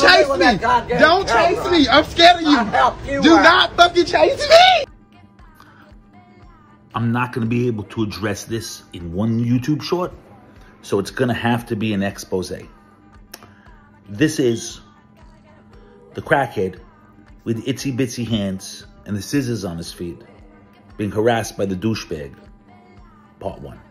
chase me. Don't chase me. I'm scared of you. Do not fucking chase me. I'm not going to be able to address this in one YouTube short, so it's going to have to be an expose. This is the crackhead with itsy bitsy hands and the scissors on his feet being harassed by the douchebag, part 1.